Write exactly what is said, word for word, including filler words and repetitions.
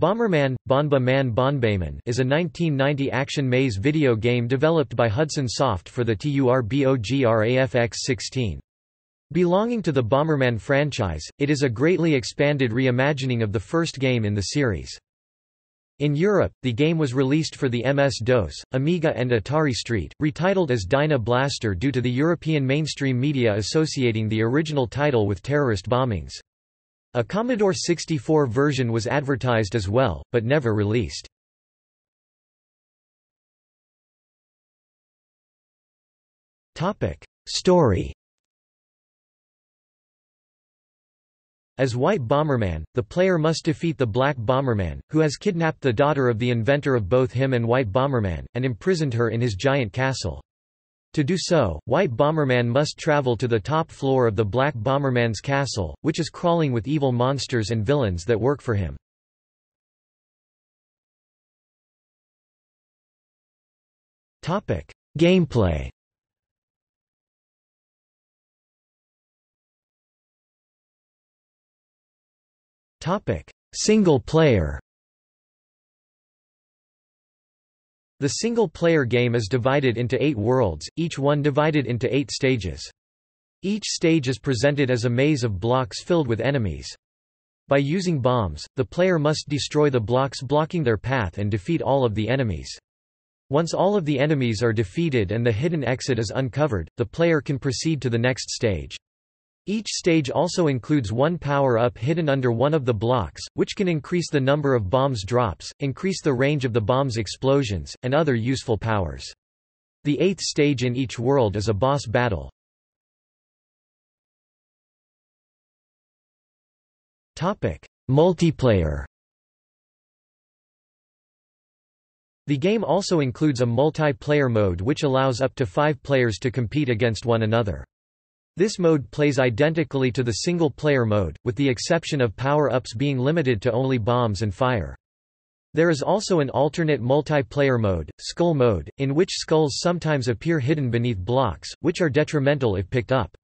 Bomberman, Bombaman Bombayman is a nineteen ninety action maze video game developed by Hudson Soft for the TurboGrafx sixteen. Belonging to the Bomberman franchise, it is a greatly expanded reimagining of the first game in the series. In Europe, the game was released for the M S DOS, Amiga and Atari S T, retitled as Dyna Blaster due to the European mainstream media associating the original title with terrorist bombings. A Commodore sixty-four version was advertised as well, but never released. Story. As White Bomberman, the player must defeat the Black Bomberman, who has kidnapped the daughter of the inventor of both him and White Bomberman, and imprisoned her in his giant castle. To do so, White Bomberman must travel to the top floor of the Black Bomberman's castle, which is crawling with evil monsters and villains that work for him. Topic: Gameplay. Topic: Single player. The single-player game is divided into eight worlds, each one divided into eight stages. Each stage is presented as a maze of blocks filled with enemies. By using bombs, the player must destroy the blocks blocking their path and defeat all of the enemies. Once all of the enemies are defeated and the hidden exit is uncovered, the player can proceed to the next stage. Each stage also includes one power-up hidden under one of the blocks, which can increase the number of bombs drops, increase the range of the bombs' explosions, and other useful powers. The eighth stage in each world is a boss battle. Topic: Multiplayer. The game also includes a multiplayer mode which allows up to five players to compete against one another. This mode plays identically to the single-player mode, with the exception of power-ups being limited to only bombs and fire. There is also an alternate multiplayer mode, skull mode, in which skulls sometimes appear hidden beneath blocks, which are detrimental if picked up.